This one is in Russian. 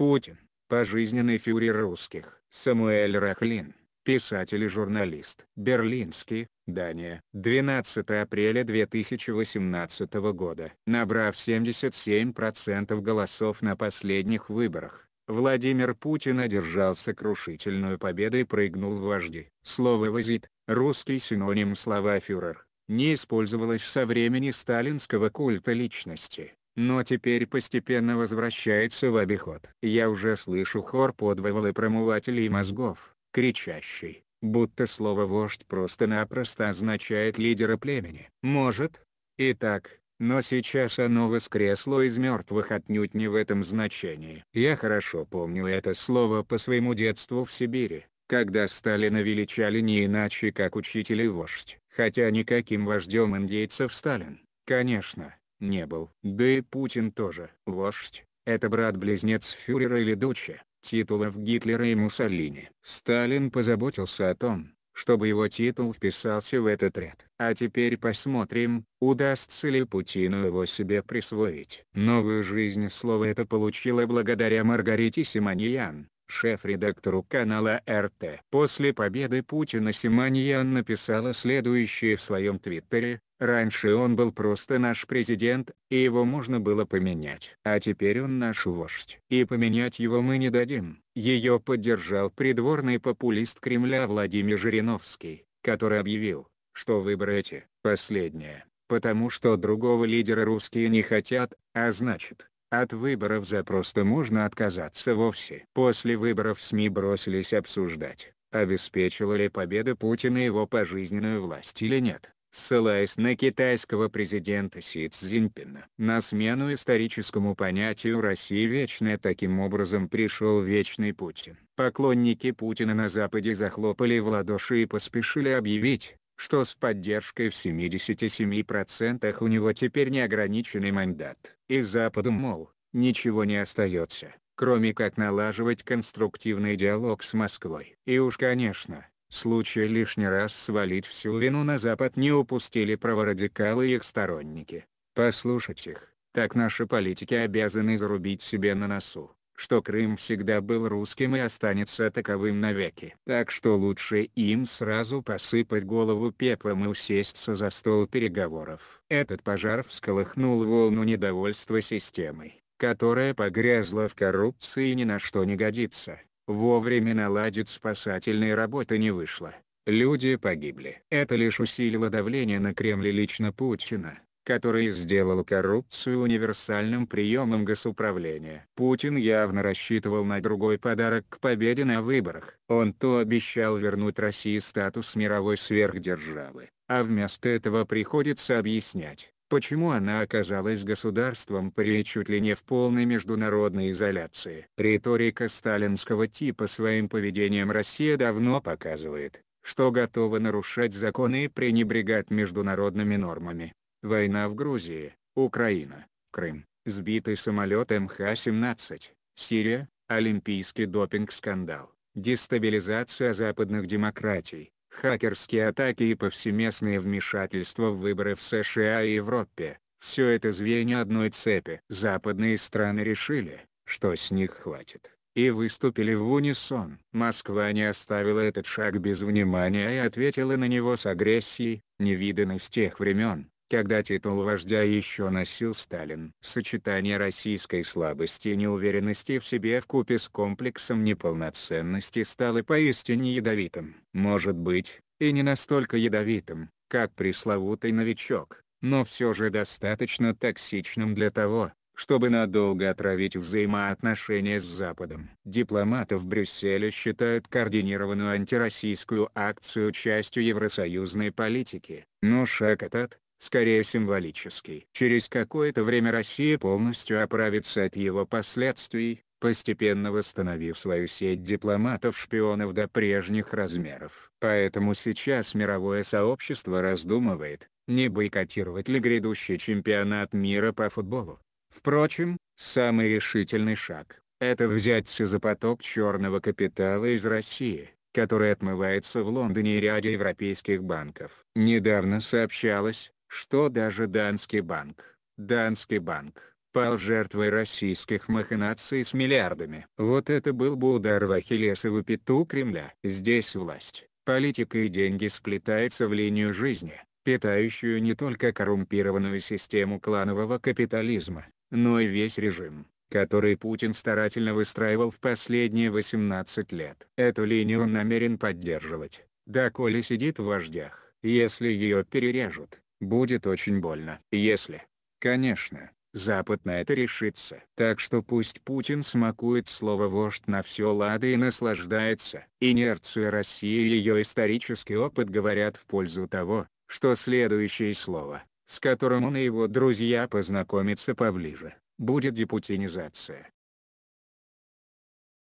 Путин, пожизненный фюрер русских. Самуэль Рахлин, писатель и журналист. Берлинский, Дания, 12 апреля 2018 года. Набрав 77% голосов на последних выборах, Владимир Путин одержал сокрушительную победу и прыгнул в вожди. Слово «визит», русский синоним слова «фюрер», не использовалось со времени сталинского культа личности, но теперь постепенно возвращается в обиход. Я уже слышу хор подвывал и промывателей мозгов, кричащий, будто слово «вождь» просто-напросто означает лидера племени. Может, и так. Но сейчас оно воскресло из мертвых отнюдь не в этом значении. Я хорошо помню это слово по своему детству в Сибири, когда Сталина величали не иначе как учитель и вождь. Хотя никаким вождем индейцев Сталин, конечно, не был. Да и Путин тоже. Вождь – это брат-близнец фюрера или дуче, титулов Гитлера и Муссолини. Сталин позаботился о том, чтобы его титул вписался в этот ряд. А теперь посмотрим, удастся ли Путину его себе присвоить. Новую жизнь слово это получило благодаря Маргарите Симоньян, шеф-редактору канала РТ. После победы Путина Симоньян написала следующее в своем твиттере: «Раньше он был просто наш президент, и его можно было поменять. А теперь он наш вождь. И поменять его мы не дадим». Ее поддержал придворный популист Кремля Владимир Жириновский, который объявил, что выборы эти – последние, потому что другого лидера русские не хотят, а значит, от выборов запросто можно отказаться вовсе. После выборов СМИ бросились обсуждать, обеспечила ли победа Путина его пожизненную власть или нет, ссылаясь на китайского президента Си Цзиньпина. На смену историческому понятию «Россия вечная» таким образом пришел вечный Путин. Поклонники Путина на Западе захлопали в ладоши и поспешили объявить, что с поддержкой в 77% у него теперь неограниченный мандат. И Западу, мол, ничего не остается, кроме как налаживать конструктивный диалог с Москвой. И уж конечно, случай лишний раз свалить всю вину на Запад не упустили праворадикалы и их сторонники. Послушать их, так наши политики обязаны зарубить себе на носу, что Крым всегда был русским и останется таковым навеки. Так что лучше им сразу посыпать голову пеплом и усесться за стол переговоров. Этот пожар всколыхнул волну недовольства системой, которая погрязла в коррупции и ни на что не годится. Вовремя наладить спасательные работы не вышло. Люди погибли. Это лишь усилило давление на Кремль и лично Путина, который сделал коррупцию универсальным приемом госуправления. Путин явно рассчитывал на другой подарок к победе на выборах. Он то обещал вернуть России статус мировой сверхдержавы, а вместо этого приходится объяснять, почему она оказалась государством при чуть ли не в полной международной изоляции. Риторика сталинского типа своим поведением Россия давно показывает, что готова нарушать законы и пренебрегать международными нормами. Война в Грузии, Украина, Крым, сбитый самолет МХ-17, Сирия, олимпийский допинг-скандал, дестабилизация западных демократий, хакерские атаки и повсеместное вмешательство в выборы в США и Европе – все это звенья одной цепи. Западные страны решили, что с них хватит, и выступили в унисон. Москва не оставила этот шаг без внимания и ответила на него с агрессией, невиданной с тех времен, когда титул вождя еще носил Сталин. Сочетание российской слабости и неуверенности в себе вкупе с комплексом неполноценности стало поистине ядовитым. Может быть, и не настолько ядовитым, как пресловутый новичок, но все же достаточно токсичным для того, чтобы надолго отравить взаимоотношения с Западом. Дипломаты в Брюсселе считают координированную антироссийскую акцию частью евросоюзной политики, но шаг этот скорее символический. Через какое-то время Россия полностью оправится от его последствий, постепенно восстановив свою сеть дипломатов-шпионов до прежних размеров. Поэтому сейчас мировое сообщество раздумывает, не бойкотировать ли грядущий чемпионат мира по футболу. Впрочем, самый решительный шаг – это взяться за поток черного капитала из России, который отмывается в Лондоне и ряде европейских банков. Недавно сообщалось, что даже Данский банк, пал жертвой российских махинаций с миллиардами. Вот это был бы удар в ахиллесову пяту Кремля. Здесь власть, политика и деньги сплетаются в линию жизни, питающую не только коррумпированную систему кланового капитализма, но и весь режим, который Путин старательно выстраивал в последние 18 лет. Эту линию он намерен поддерживать, доколе сидит в вождях. Если ее перережут, будет очень больно. Если, конечно, Запад на это решится. Так что пусть Путин смакует слово «вождь» на все лады и наслаждается. Инерция России и ее исторический опыт говорят в пользу того, что следующее слово, с которым он и его друзья познакомятся поближе, будет депутинизация.